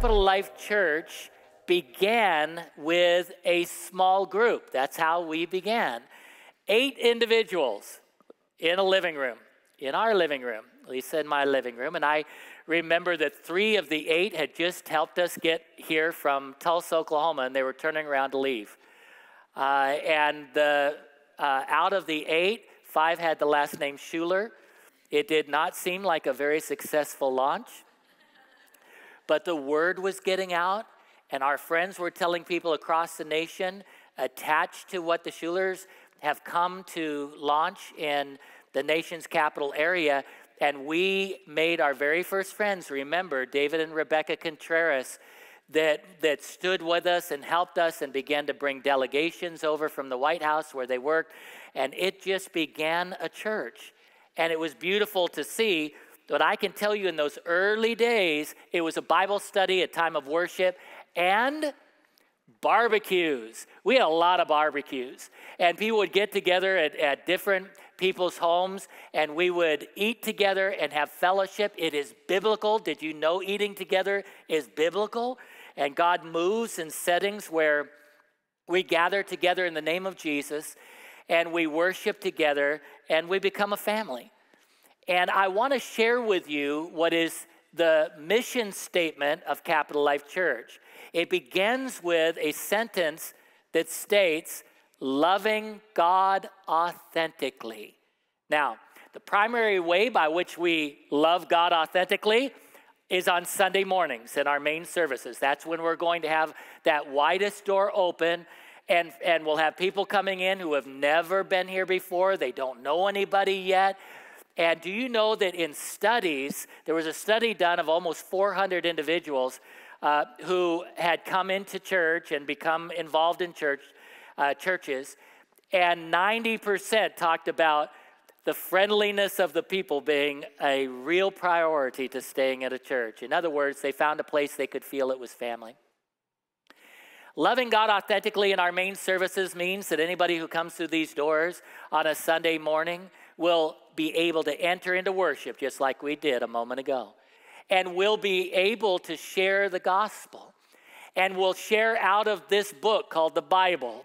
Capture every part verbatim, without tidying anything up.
Capital Life Church began with a small group. That's how we began. Eight individuals in a living room, in our living room, Lisa in my living room. And I remember that three of the eight had just helped us get here from Tulsa, Oklahoma, and they were turning around to leave. Uh, and the, uh, out of the eight, five had the last name Shuler. It did not seem like a very successful launch, but the word was getting out, and our friends were telling people across the nation attached to what the Shulers have come to launch in the nation's capital area. And we made our very first friends, remember, David and Rebecca Contreras, that, that stood with us and helped us and began to bring delegations over from the White House where they worked. And it just began a church. And it was beautiful to see. But I can tell you in those early days, it was a Bible study, a time of worship, and barbecues. We had a lot of barbecues. And people would get together at, at different people's homes, and we would eat together and have fellowship. It is biblical. Did you know eating together is biblical? And God moves in settings where we gather together in the name of Jesus, and we worship together, and we become a family. And I want to share with you what is the mission statement of Capital Life Church. It begins with a sentence that states, loving God authentically. Now, the primary way by which we love God authentically is on Sunday mornings in our main services. That's when we're going to have that widest door open, and, and we'll have people coming in who have never been here before. They don't know anybody yet. And do you know that in studies, there was a study done of almost four hundred individuals uh, who had come into church and become involved in church uh, churches, and ninety percent talked about the friendliness of the people being a real priority to staying at a church. In other words, they found a place they could feel it was family. Loving God authentically in our main services means that anybody who comes through these doors on a Sunday morning will be able to enter into worship just like we did a moment ago. And we'll be able to share the gospel. And we'll share out of this book called the Bible.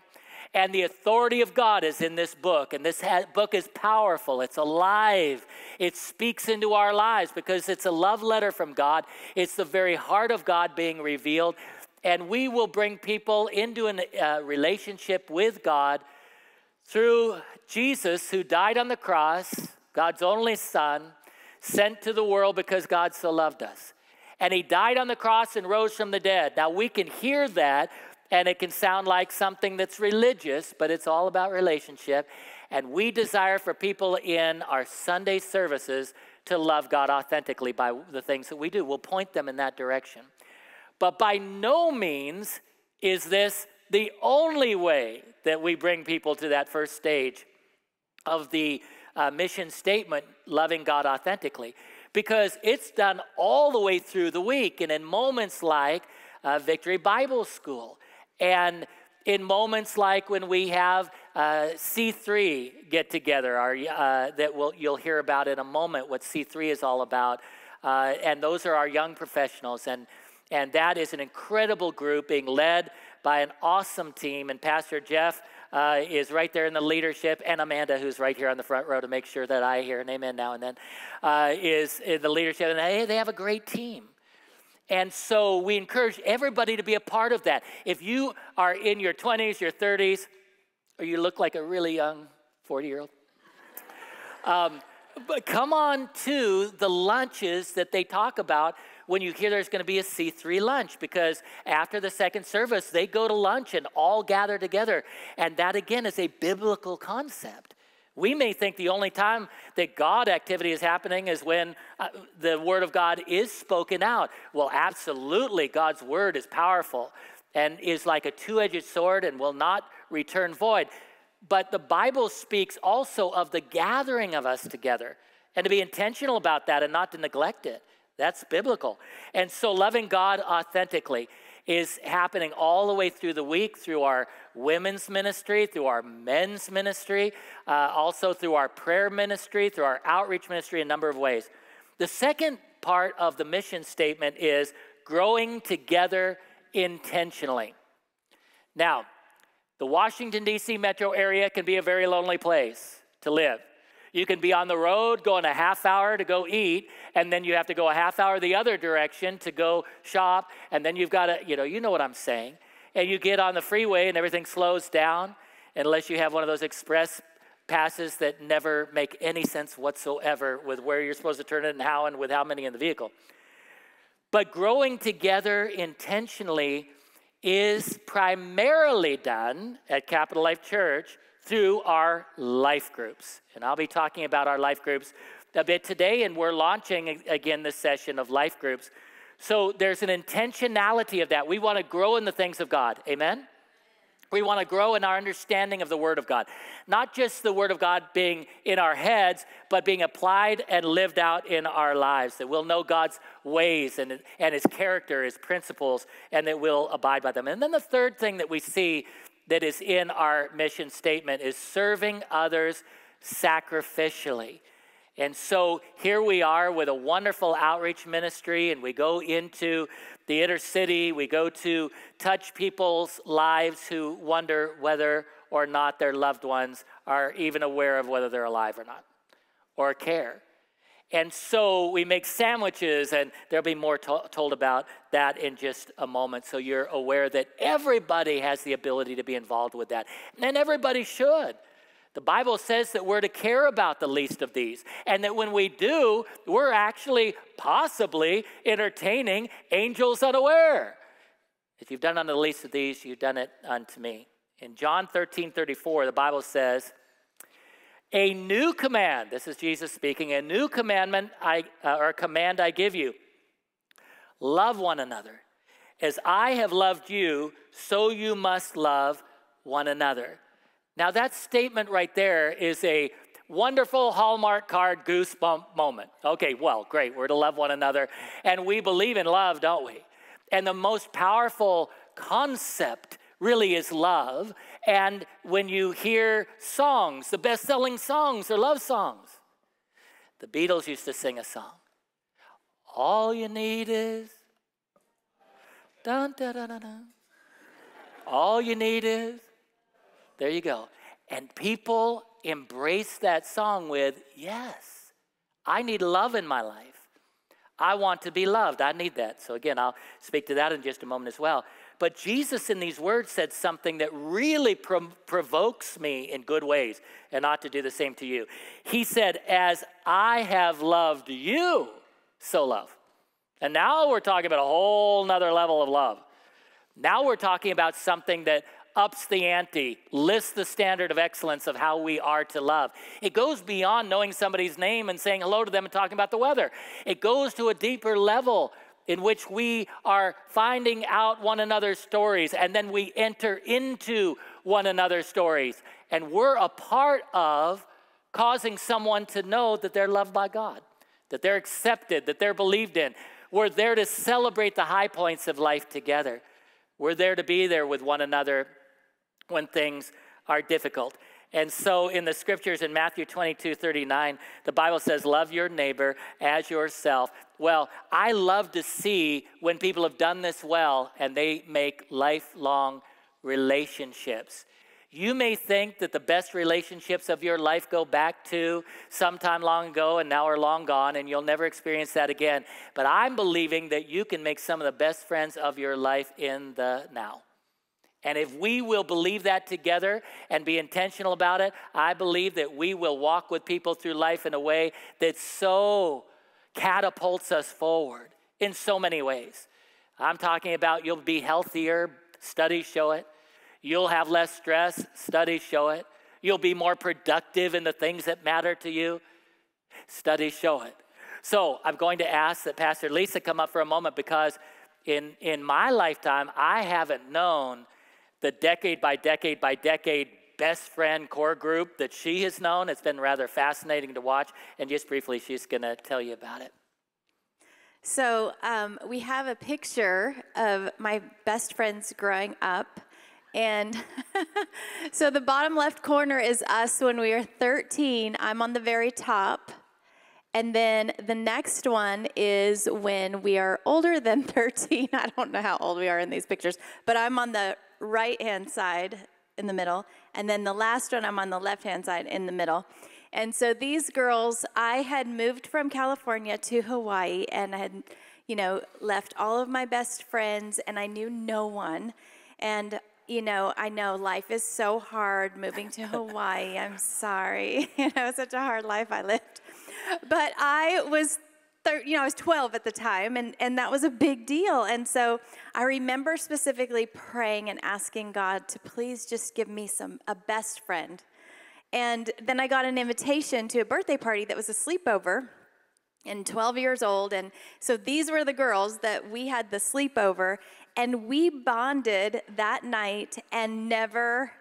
And the authority of God is in this book. And this book is powerful. It's alive. It speaks into our lives because it's a love letter from God. It's the very heart of God being revealed. And we will bring people into a relationship with God through Jesus, who died on the cross, God's only son, sent to the world because God so loved us. And he died on the cross and rose from the dead. Now, we can hear that, and it can sound like something that's religious, but it's all about relationship. And we desire for people in our Sunday services to love God authentically by the things that we do. We'll point them in that direction. But by no means is this the only way that we bring people to that first stage of the uh, mission statement, loving God authentically, because it's done all the way through the week and in moments like uh, Victory Bible School, and in moments like when we have uh, C three get together, our, uh, that we'll, you'll hear about in a moment what C three is all about, uh, and those are our young professionals, and, and that is an incredible group being led by an awesome team, and Pastor Jeff uh, is right there in the leadership, and Amanda, who's right here on the front row to make sure that I hear an amen now and then, uh, is in the leadership, and they, they have a great team. And so we encourage everybody to be a part of that. If you are in your twenties, your thirties, or you look like a really young forty-year-old, um, but come on to the lunches that they talk about when you hear there's going to be a C three lunch, because after the second service, they go to lunch and all gather together. And that, again, is a biblical concept. We may think the only time that God activity is happening is when uh, the Word of God is spoken out. Well, absolutely, God's Word is powerful and is like a two-edged sword and will not return void. But the Bible speaks also of the gathering of us together, and to be intentional about that and not to neglect it. That's biblical. And so loving God authentically is happening all the way through the week, through our women's ministry, through our men's ministry, uh, also through our prayer ministry, through our outreach ministry, a number of ways. The second part of the mission statement is growing together intentionally. Now, the Washington, D C metro area can be a very lonely place to live. You can be on the road going a half hour to go eat, and then you have to go a half hour the other direction to go shop, and then you've got to, you know, you know what I'm saying. And you get on the freeway and everything slows down unless you have one of those express passes that never make any sense whatsoever with where you're supposed to turn it and how and with how many in the vehicle. But growing together intentionally is primarily done at Capital Life Church through our life groups. And I'll be talking about our life groups a bit today, and we're launching again this session of life groups. So there's an intentionality of that. We want to grow in the things of God. Amen? We want to grow in our understanding of the Word of God. Not just the Word of God being in our heads, but being applied and lived out in our lives, that we'll know God's ways and, and His character, His principles, and that we'll abide by them. And then the third thing that we see that is in our mission statement is serving others sacrificially. And so here we are with a wonderful outreach ministry, and we go into the inner city. We go to touch people's lives who wonder whether or not their loved ones are even aware of whether they're alive or not, or care. And so we make sandwiches, and there'll be more to told about that in just a moment. So you're aware that everybody has the ability to be involved with that, and everybody should. The Bible says that we're to care about the least of these, and that when we do, we're actually possibly entertaining angels unaware. If you've done unto the least of these, you've done it unto me. In John thirteen thirty-four, the Bible says, a new command, this is Jesus speaking, a new commandment I, uh, or command I give you. Love one another. As I have loved you, so you must love one another. Now, that statement right there is a wonderful Hallmark card goosebump moment. Okay, well, great. We're to love one another. And we believe in love, don't we? And the most powerful concept really is love. And when you hear songs, the best-selling songs are love songs. The Beatles used to sing a song. All you need is... Dun, dun, dun, dun, dun. All you need is... There you go. And people embrace that song with, yes, I need love in my life. I want to be loved. I need that. So again, I'll speak to that in just a moment as well. But Jesus in these words said something that really prov- provokes me in good ways and ought to do the same to you. He said, as I have loved you, so love. And now we're talking about a whole nother level of love. Now we're talking about something that ups the ante, lists the standard of excellence of how we are to love. It goes beyond knowing somebody's name and saying hello to them and talking about the weather. It goes to a deeper level in which we are finding out one another's stories, and then we enter into one another's stories. And we're a part of causing someone to know that they're loved by God, that they're accepted, that they're believed in. We're there to celebrate the high points of life together. We're there to be there with one another when things are difficult. And so in the scriptures in Matthew twenty-two thirty-nine, the Bible says, love your neighbor as yourself. Well, I love to see when people have done this well and they make lifelong relationships. You may think that the best relationships of your life go back to sometime long ago and now are long gone and you'll never experience that again. But I'm believing that you can make some of the best friends of your life in the now. And if we will believe that together and be intentional about it, I believe that we will walk with people through life in a way that so catapults us forward in so many ways. I'm talking about you'll be healthier, studies show it. You'll have less stress, studies show it. You'll be more productive in the things that matter to you, studies show it. So I'm going to ask that Pastor Lisa come up for a moment because in, in my lifetime, I haven't known the decade by decade by decade best friend core group that she has known. It's been rather fascinating to watch. And just briefly, she's going to tell you about it. So um, we have a picture of my best friends growing up. And so the bottom left corner is us when we were thirteen. I'm on the very top. And then the next one is when we are older than thirteen. I don't know how old we are in these pictures, but I'm on the right-hand side in the middle. And then the last one, I'm on the left-hand side in the middle. And so these girls, I had moved from California to Hawaii, and I had, you know, left all of my best friends, and I knew no one. And, you know, I know life is so hard moving to Hawaii. I'm sorry. You know, such a hard life I lived. But I was, you know, I was twelve at the time, and, and that was a big deal. And so I remember specifically praying and asking God to please just give me some a best friend. And then I got an invitation to a birthday party that was a sleepover, and twelve years old. And so these were the girls that we had the sleepover, and we bonded that night and never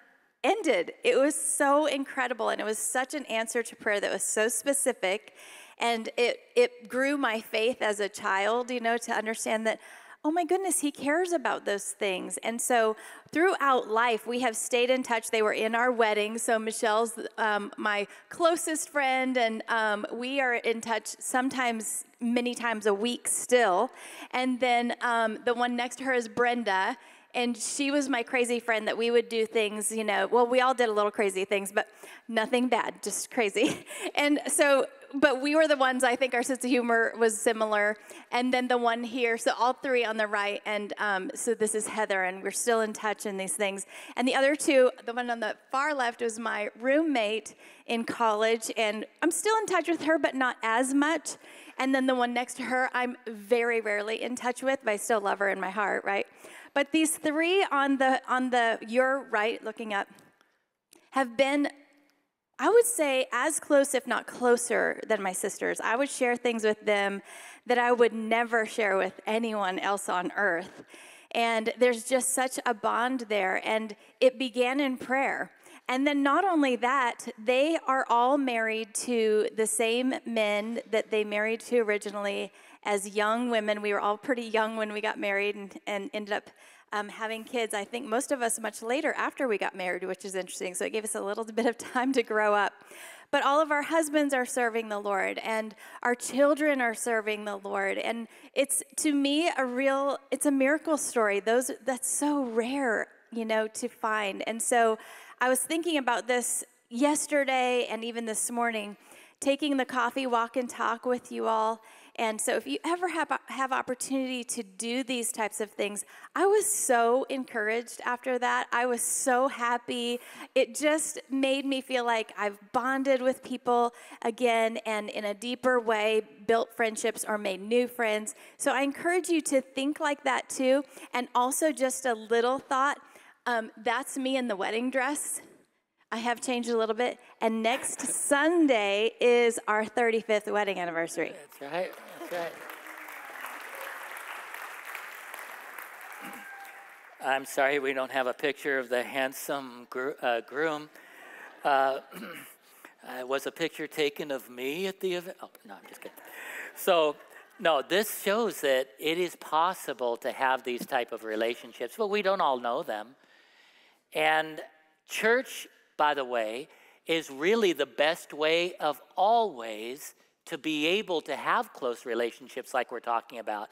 ended. It was so incredible, and it was such an answer to prayer that was so specific. And it, it grew my faith as a child, you know, to understand that, oh my goodness, he cares about those things. And so throughout life, we have stayed in touch. They were in our wedding. So Michelle's um, my closest friend, and um, we are in touch sometimes many times a week still. And then um, the one next to her is Brenda, and she was my crazy friend that we would do things, you know, well, we all did a little crazy things, but nothing bad, just crazy. And so, but we were the ones, I think our sense of humor was similar. And then the one here, so all three on the right, and um, so this is Heather, and we're still in touch in these things. And the other two, the one on the far left was my roommate in college, and I'm still in touch with her, but not as much. And then the one next to her, I'm very rarely in touch with, but I still love her in my heart, right? But these three on the, on the your right, looking up, have been, I would say, as close, if not closer, than my sisters. I would share things with them that I would never share with anyone else on earth. And there's just such a bond there. And it began in prayer. And then not only that, they are all married to the same men that they married to originally as young women. We were all pretty young when we got married, and, and ended up um, having kids, I think most of us much later after we got married, which is interesting. So it gave us a little bit of time to grow up. But all of our husbands are serving the Lord, and our children are serving the Lord. And it's, to me, a real, it's a miracle story. Those, that's so rare, you know, to find. And so I was thinking about this yesterday and even this morning, taking the coffee walk and talk with you all. And so if you ever have, have opportunity to do these types of things, I was so encouraged after that. I was so happy. It just made me feel like I've bonded with people again, and in a deeper way, built friendships or made new friends. So I encourage you to think like that too. And also just a little thought, um, that's me in the wedding dress. I have changed a little bit, and next Sunday is our thirty-fifth wedding anniversary. That's right, that's right. I'm sorry we don't have a picture of the handsome gro uh, groom. Uh, it was a picture taken of me at the event. Oh, no, I'm just kidding. So, no, this shows that it is possible to have these type of relationships, but we don't all know them. And church, by the way, is really the best way of always to be able to have close relationships like we're talking about.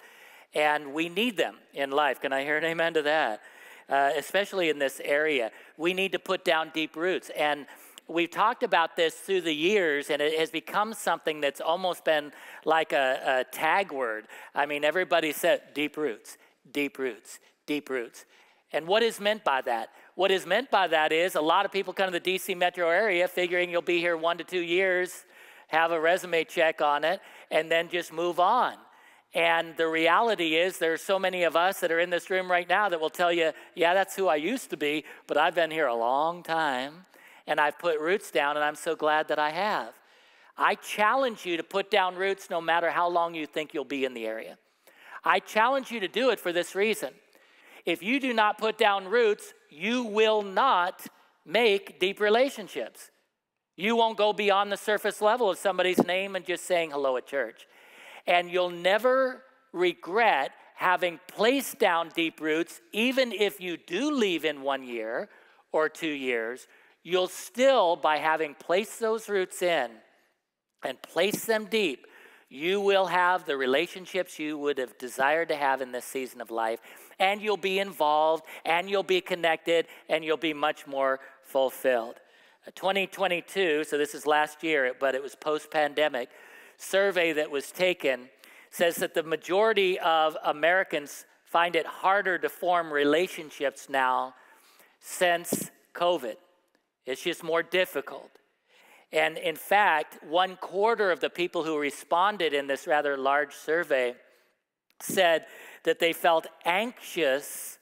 And we need them in life. Can I hear an amen to that? Uh, especially in this area. We need to put down deep roots. And we've talked about this through the years, and it has become something that's almost been like a, a tag word. I mean, everybody said deep roots, deep roots, deep roots. And what is meant by that? What is meant by that is a lot of people come to the D C metro area figuring you'll be here one to two years, have a resume check on it, and then just move on. And the reality is there are so many of us that are in this room right now that will tell you, yeah, that's who I used to be, but I've been here a long time, and I've put roots down, and I'm so glad that I have. I challenge you to put down roots no matter how long you think you'll be in the area. I challenge you to do it for this reason. If you do not put down roots, you will not make deep relationships. You won't go beyond the surface level of somebody's name and just saying hello at church. And you'll never regret having placed down deep roots. Even if you do leave in one year or two years, you'll still, by having placed those roots in, and place them deep, you will have the relationships you would have desired to have in this season of life, and you'll be involved, and you'll be connected, and you'll be much more fulfilled. twenty twenty-two, so this is last year, but it was post-pandemic, survey that was taken says that the majority of Americans find it harder to form relationships now since COVID. It's just more difficult. And in fact, one quarter of the people who responded in this rather large survey said that they felt anxious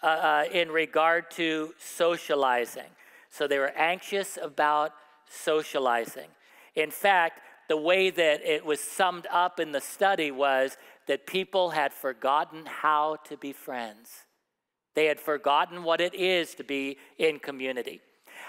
uh, uh, in regard to socializing. So they were anxious about socializing. In fact, the way that it was summed up in the study was that people had forgotten how to be friends. They had forgotten what it is to be in community.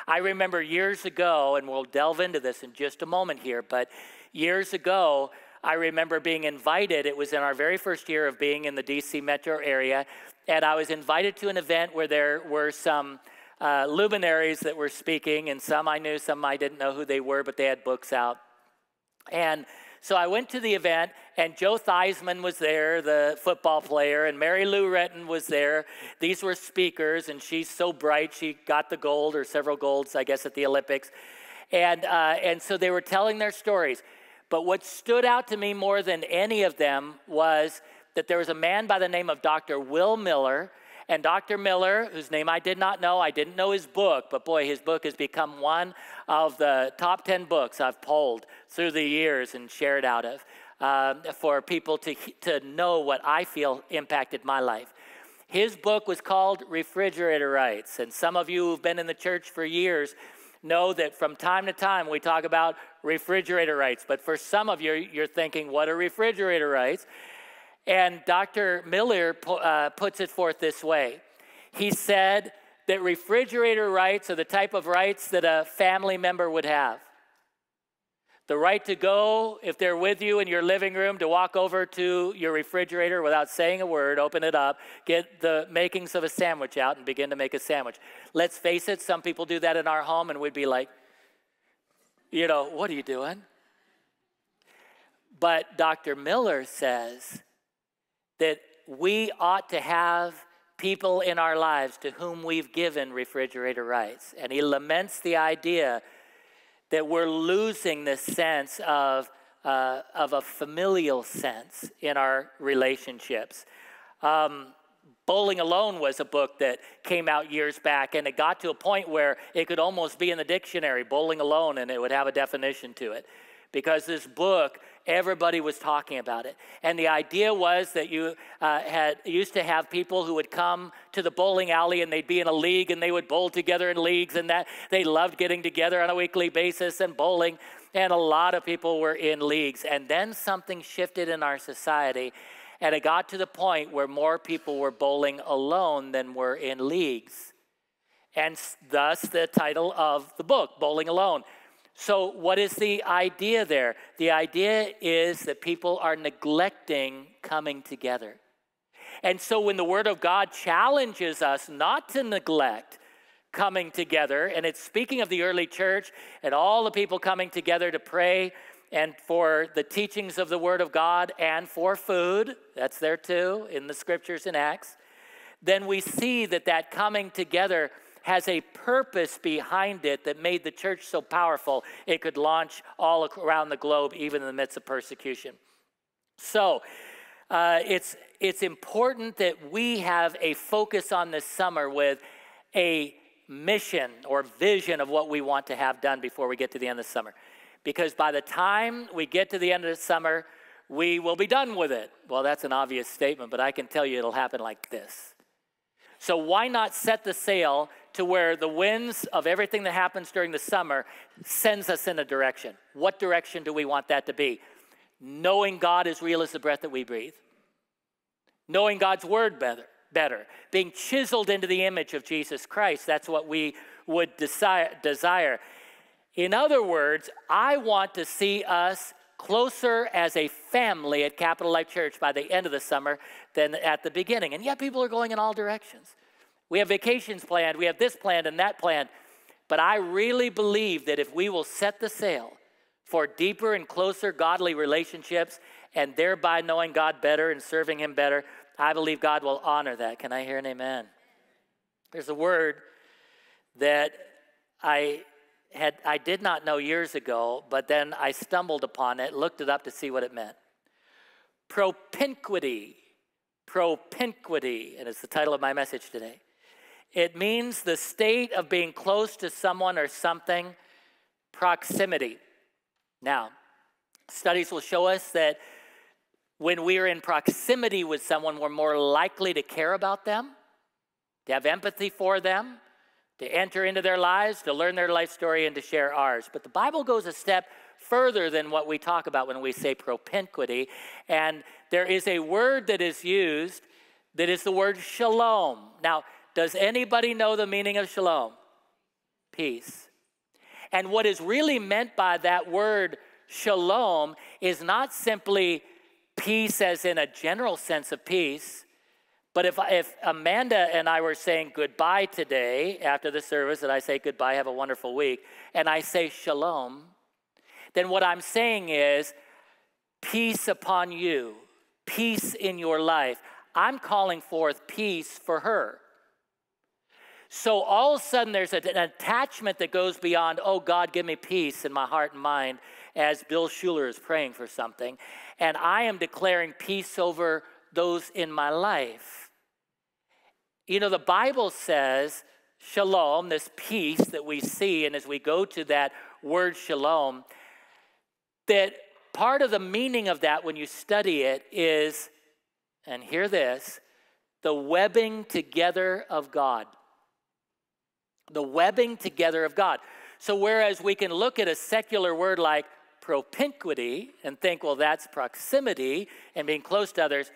I remember years ago, and we'll delve into this in just a moment here, but years ago, I remember being invited. It was in our very first year of being in the D C metro area, and I was invited to an event where there were some uh, luminaries that were speaking, and some I knew, some I didn't know who they were, but they had books out. And so I went to the event, and Joe Theismann was there, the football player, and Mary Lou Retton was there. These were speakers, and she's so bright, she got the gold, or several golds, I guess, at the Olympics. And, uh, and so they were telling their stories. But what stood out to me more than any of them was that there was a man by the name of Doctor Will Miller, and Doctor Miller, whose name I did not know, I didn't know his book, but boy, his book has become one of the top ten books I've polled through the years and shared out of uh, for people to, to know what I feel impacted my life. His book was called Refrigerator Rights, and some of you who've been in the church for years know that from time to time we talk about refrigerator rights, but for some of you, you're thinking, what are refrigerator rights? And Doctor Miller uh, puts it forth this way. He said that refrigerator rights are the type of rights that a family member would have. The right to go, if they're with you in your living room, to walk over to your refrigerator without saying a word, open it up, get the makings of a sandwich out, and begin to make a sandwich. Let's face it, some people do that in our home, and we'd be like, you know, what are you doing? But Doctor Miller says that we ought to have people in our lives to whom we've given refrigerator rights. And he laments the idea that we're losing this sense of, uh, of a familial sense in our relationships. Um, Bowling Alone was a book that came out years back, and it got to a point where it could almost be in the dictionary, Bowling Alone, and it would have a definition to it. Because this book, everybody was talking about it. And the idea was that you uh, had used to have people who would come to the bowling alley, and they'd be in a league, and they would bowl together in leagues, and that they loved getting together on a weekly basis and bowling. And a lot of people were in leagues. And then something shifted in our society, and it got to the point where more people were bowling alone than were in leagues. And thus the title of the book, Bowling Alone. So what is the idea there? The idea is that people are neglecting coming together. And so when the Word of God challenges us not to neglect coming together, and it's speaking of the early church and all the people coming together to pray and for the teachings of the Word of God and for food, that's there too in the scriptures in Acts, then we see that that coming together has a purpose behind it that made the church so powerful it could launch all around the globe, even in the midst of persecution. So uh, it's, it's important that we have a focus on this summer with a mission or vision of what we want to have done before we get to the end of the summer. Because by the time we get to the end of the summer, we will be done with it. Well, that's an obvious statement, but I can tell you it'll happen like this. So why not set the sail to where the winds of everything that happens during the summer sends us in a direction? What direction do we want that to be? Knowing God is real as the breath that we breathe. Knowing God's word better. better. Being chiseled into the image of Jesus Christ. That's what we would desire. In other words, I want to see us closer as a family at Capital Life Church by the end of the summer than at the beginning. And yet people are going in all directions. We have vacations planned, we have this planned and that planned. But I really believe that if we will set the sail for deeper and closer godly relationships and thereby knowing God better and serving him better. I believe God will honor that. Can I hear an amen? There's a word that I had I did not know years ago, but then I stumbled upon it, looked it up to see what it meant. Propinquity. Propinquity, and it's the title of my message today. It means the state of being close to someone or something, proximity. Now, studies will show us that when we are in proximity with someone, we're more likely to care about them, to have empathy for them, to enter into their lives, to learn their life story, and to share ours. But the Bible goes a step further than what we talk about when we say propinquity. And there is a word that is used that is the word shalom. Now, does anybody know the meaning of shalom? Peace. And what is really meant by that word shalom is not simply peace as in a general sense of peace, but if, if Amanda and I were saying goodbye today after the service, and I say goodbye, have a wonderful week, and I say shalom, then what I'm saying is peace upon you, peace in your life. I'm calling forth peace for her. So all of a sudden there's an attachment that goes beyond, oh, God, give me peace in my heart and mind as Bill Shuler is praying for something. And I am declaring peace over those in my life. You know, the Bible says shalom, this peace that we see, and as we go to that word shalom, that part of the meaning of that when you study it is, and hear this, the webbing together of God. The webbing together of God. So whereas we can look at a secular word like propinquity and think, well, that's proximity and being close to others,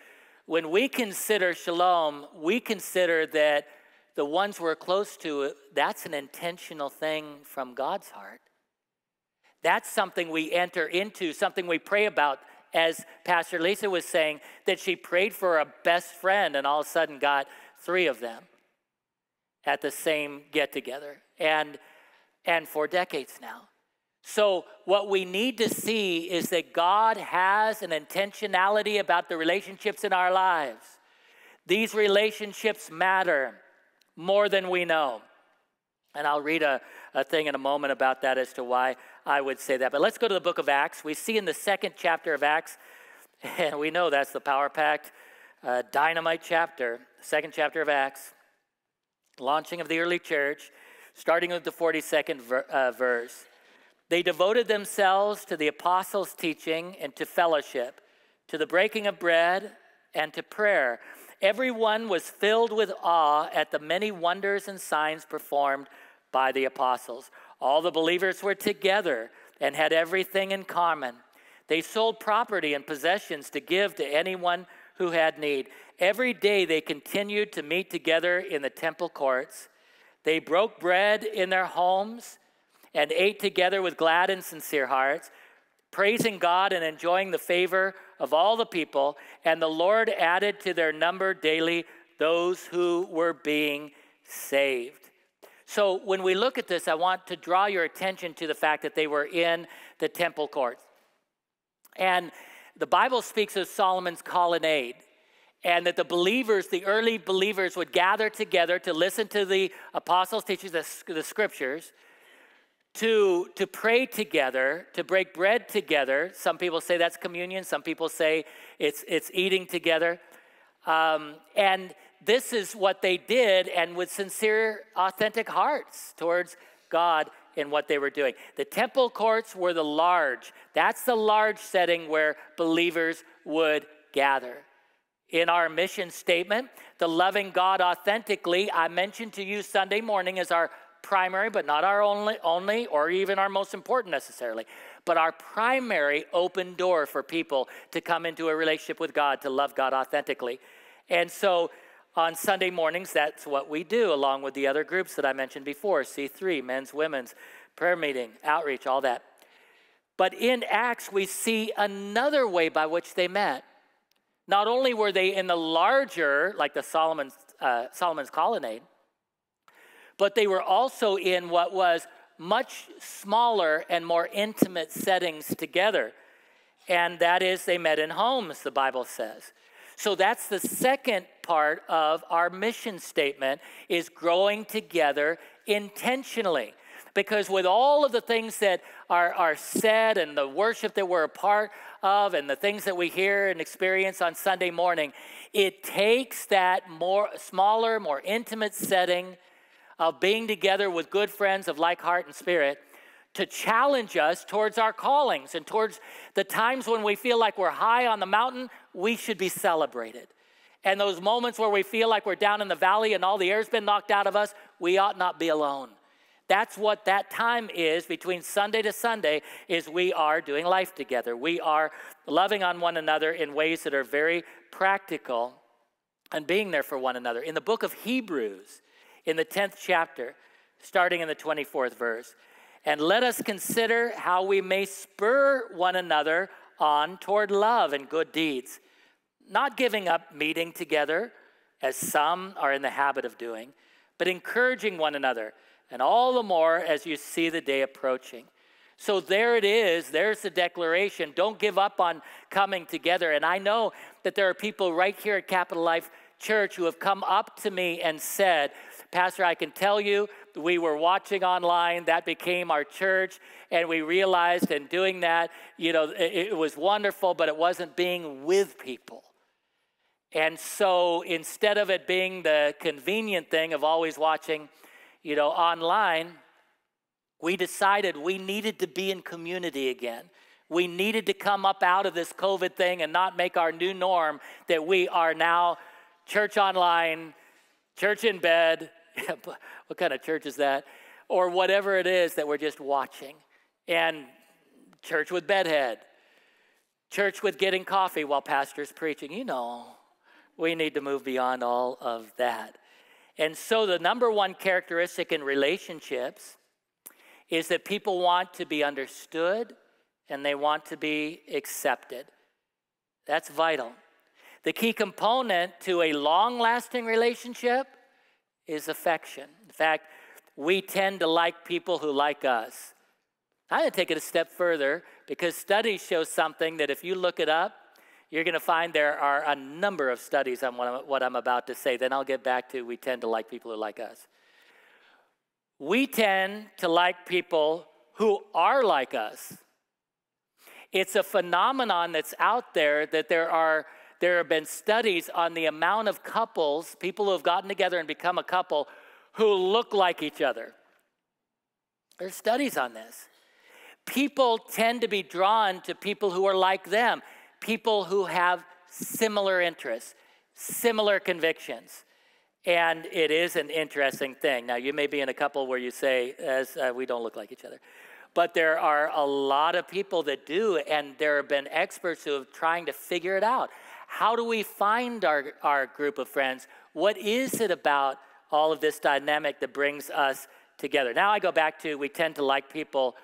when we consider shalom, we consider that the ones we're close to, that's an intentional thing from God's heart. That's something we enter into, something we pray about, as Pastor Lisa was saying, that she prayed for a best friend and all of a sudden got three of them at the same get-together, and, and for decades now. So what we need to see is that God has an intentionality about the relationships in our lives. These relationships matter more than we know. And I'll read a, a thing in a moment about that as to why I would say that. But let's go to the book of Acts. We see in the second chapter of Acts, and we know that's the power-packed, uh, dynamite chapter, second chapter of Acts, launching of the early church, starting with the forty-second ver uh, verse. They devoted themselves to the apostles' teaching and to fellowship, to the breaking of bread and to prayer. Everyone was filled with awe at the many wonders and signs performed by the apostles. All the believers were together and had everything in common. They sold property and possessions to give to anyone who had need. Every day they continued to meet together in the temple courts. They broke bread in their homes and ate together with glad and sincere hearts, praising God and enjoying the favor of all the people, and the Lord added to their number daily those who were being saved. So when we look at this, I want to draw your attention to the fact that they were in the temple courts. And the Bible speaks of Solomon's colonnade, and that the believers, the early believers, would gather together to listen to the apostles' teachings, the, the scriptures, To, to pray together, to break bread together. Some people say that's communion. Some people say it's, it's eating together. Um, and this is what they did, and with sincere, authentic hearts towards God in what they were doing. The temple courts were the large. That's the large setting where believers would gather. In our mission statement, the loving God authentically, I mentioned to you Sunday morning, as our primary, but not our only, only, or even our most important necessarily, but our primary open door for people to come into a relationship with God, to love God authentically. And so on Sunday mornings, that's what we do, along with the other groups that I mentioned before, C three, men's, women's, prayer meeting, outreach, all that. But in Acts, we see another way by which they met. Not only were they in the larger, like the Solomon's, uh, Solomon's colonnade, but they were also in what was much smaller and more intimate settings together. And that is, they met in homes, the Bible says. So that's the second part of our mission statement, is growing together intentionally. Because with all of the things that are, are said and the worship that we're a part of and the things that we hear and experience on Sunday morning, it takes that more smaller, more intimate setting of being together with good friends of like heart and spirit to challenge us towards our callings and towards the times when we feel like we're high on the mountain, we should be celebrated. And those moments where we feel like we're down in the valley and all the air's been knocked out of us, we ought not be alone. That's what that time is between Sunday to Sunday, is we are doing life together. We are loving on one another in ways that are very practical and being there for one another. In the book of Hebrews, in the tenth chapter, starting in the twenty-fourth verse, and let us consider how we may spur one another on toward love and good deeds, not giving up meeting together, as some are in the habit of doing, but encouraging one another, and all the more as you see the day approaching. So there it is. There's the declaration. Don't give up on coming together. And I know that there are people right here at Capital Life Church who have come up to me and said, Pastor, I can tell you, we were watching online. That became our church. And we realized in doing that, you know, it, it was wonderful, but it wasn't being with people. And so instead of it being the convenient thing of always watching, you know, online, we decided we needed to be in community again. We needed to come up out of this COVID thing and not make our new norm that we are now church online, church in bed. What kind of church is that? Or whatever it is that we're just watching. And church with bedhead. Church with getting coffee while pastor's preaching. You know, we need to move beyond all of that. And so the number one characteristic in relationships is that people want to be understood and they want to be accepted. That's vital. The key component to a long-lasting relationship is affection. In fact, we tend to like people who like us. I'm going to take it a step further, because studies show something that if you look it up, you're going to find there are a number of studies on what I'm about to say. Then I'll get back to we tend to like people who like us. We tend to like people who are like us. It's a phenomenon that's out there that there are there have been studies on the amount of couples, people who have gotten together and become a couple, who look like each other. There's studies on this. People tend to be drawn to people who are like them. People who have similar interests, similar convictions. And it is an interesting thing. Now, you may be in a couple where you say, As, uh, we don't look like each other. But there are a lot of people that do, and there have been experts who are trying to figure it out. How do we find our, our group of friends? What is it about all of this dynamic that brings us together? Now I go back to we tend to like people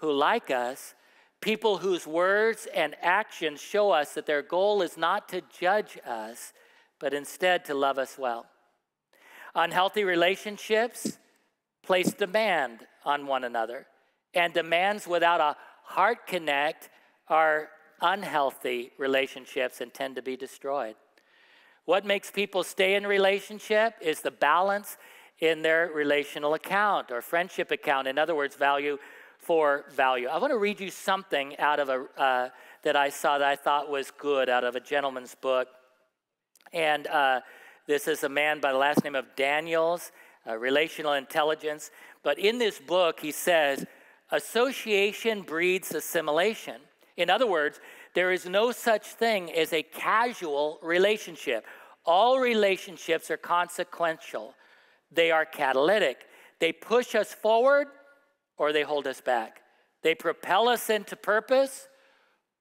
who like us, people whose words and actions show us that their goal is not to judge us, but instead to love us well. Unhealthy relationships place demand on one another, and demands without a heart connect are unhealthy relationships and tend to be destroyed. What makes people stay in a relationship is the balance in their relational account or friendship account. In other words, value for value. I want to read you something out of a uh, that I saw that I thought was good, out of a gentleman's book. And uh, this is a man by the last name of Daniels, uh, Relational Intelligence. But in this book, he says, association breeds assimilation. In other words, there is no such thing as a casual relationship. All relationships are consequential. They are catalytic. They push us forward, or they hold us back. They propel us into purpose,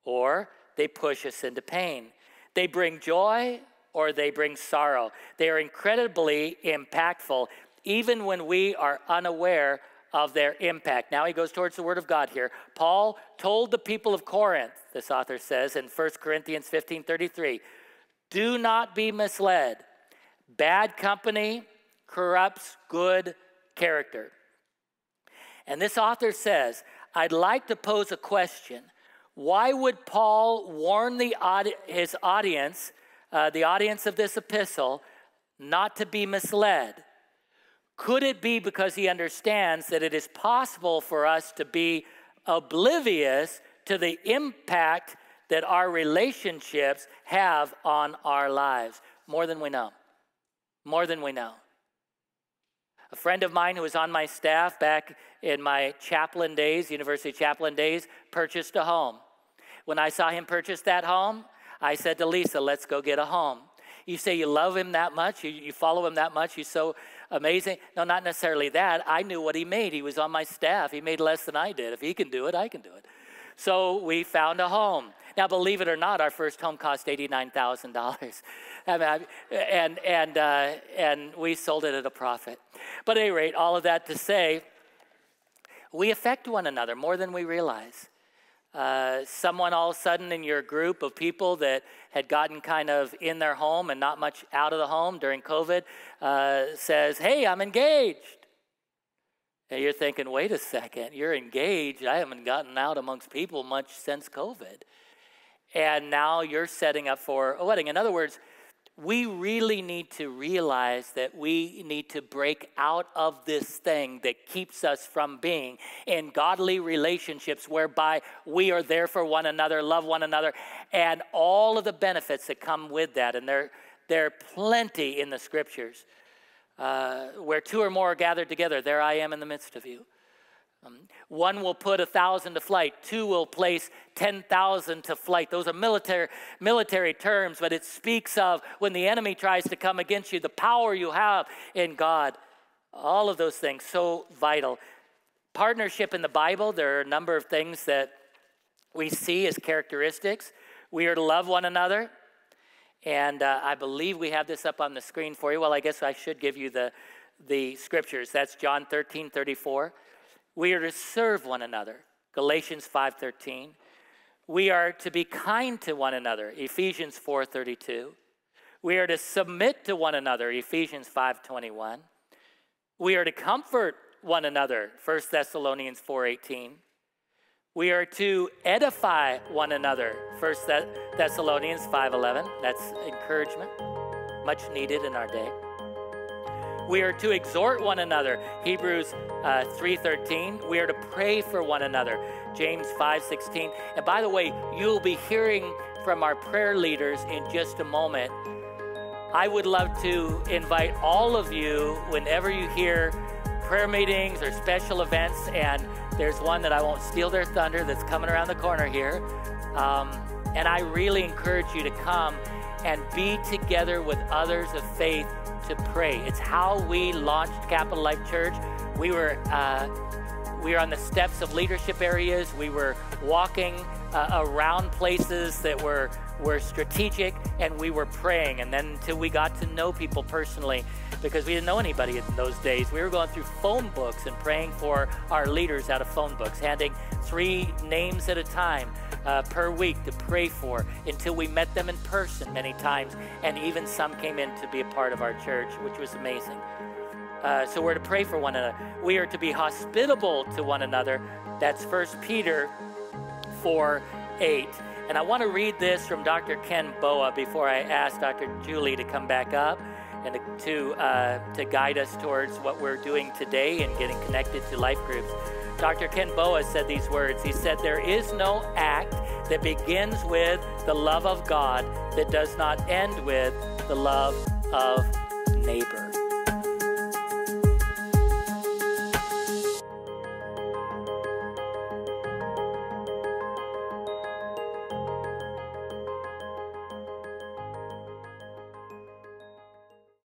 or they push us into pain. They bring joy, or they bring sorrow. They are incredibly impactful, even when we are unaware of their impact. Now he goes towards the Word of God here. Paul told the people of Corinth, this author says in First Corinthians fifteen thirty-three, do not be misled. Bad company corrupts good character. And this author says, I'd like to pose a question. Why would Paul warn the audi- his audience, uh, the audience of this epistle, not to be misled? Could it be because he understands that it is possible for us to be oblivious to the impact that our relationships have on our lives? More than we know. More than we know. A friend of mine who was on my staff back in my chaplain days, university chaplain days, purchased a home. When I saw him purchase that home, I said to Lisa, let's go get a home. You say you love him that much, you, you follow him that much, he's so amazing. No, not necessarily that. I knew what he made. He was on my staff. He made less than I did. If he can do it, I can do it. So we found a home. Now, believe it or not, our first home cost eighty-nine thousand dollars. And, and, and, uh, and we sold it at a profit. But at any rate, all of that to say, we affect one another more than we realize. Uh, someone all of a sudden in your group of people that had gotten kind of in their home and not much out of the home during COVID uh, says, hey, I'm engaged. And you're thinking, wait a second, you're engaged. I haven't gotten out amongst people much since COVID. And now you're setting up for a wedding. In other words, we really need to realize that we need to break out of this thing that keeps us from being in godly relationships whereby we are there for one another, love one another, and all of the benefits that come with that. And there, there are plenty in the scriptures. Uh, where two or more are gathered together, there I am in the midst of you. Um, one will put a thousand to flight. Two will place ten thousand to flight. Those are military, military terms, but it speaks of when the enemy tries to come against you, the power you have in God. All of those things, so vital. Partnership in the Bible, there are a number of things that we see as characteristics. We are to love one another. And uh, I believe we have this up on the screen for you. Well, I guess I should give you the, the scriptures. That's John thirteen thirty-four. We are to serve one another, Galatians five thirteen. We are to be kind to one another, Ephesians four thirty-two. We are to submit to one another, Ephesians five twenty-one. We are to comfort one another, First Thessalonians four eighteen. We are to edify one another, First Thessalonians five eleven. That's encouragement, much needed in our day. We are to exhort one another, Hebrews uh, three thirteen. We are to pray for one another, James five sixteen. And by the way, you'll be hearing from our prayer leaders in just a moment. I would love to invite all of you, whenever you hear prayer meetings or special events, and there's one that I won't steal their thunder that's coming around the corner here. Um, and I really encourage you to come and be together with others of faith to pray. It's how we launched Capital Life Church. We were uh, we were on the steps of leadership areas. We were walking uh, around places that were, were strategic, and we were praying. And then until we got to know people personally, because we didn't know anybody in those days. We were going through phone books and praying for our leaders out of phone books, handing three names at a time uh, per week to pray for until we met them in person many times, and even some came in to be a part of our church, which was amazing. Uh, so we're to pray for one another. We are to be hospitable to one another. That's First Peter four eight. And I want to read this from Doctor Ken Boa before I ask Doctor Julie to come back up and to uh, to guide us towards what we're doing today and getting connected to life groups. Doctor Ken Boa said these words. He said, there is no act that begins with the love of God that does not end with the love of neighbor.